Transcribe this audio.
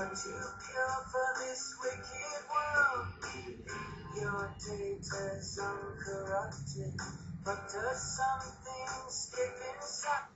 But you care for this wicked world. Your data's uncorrupted, but does something skip inside?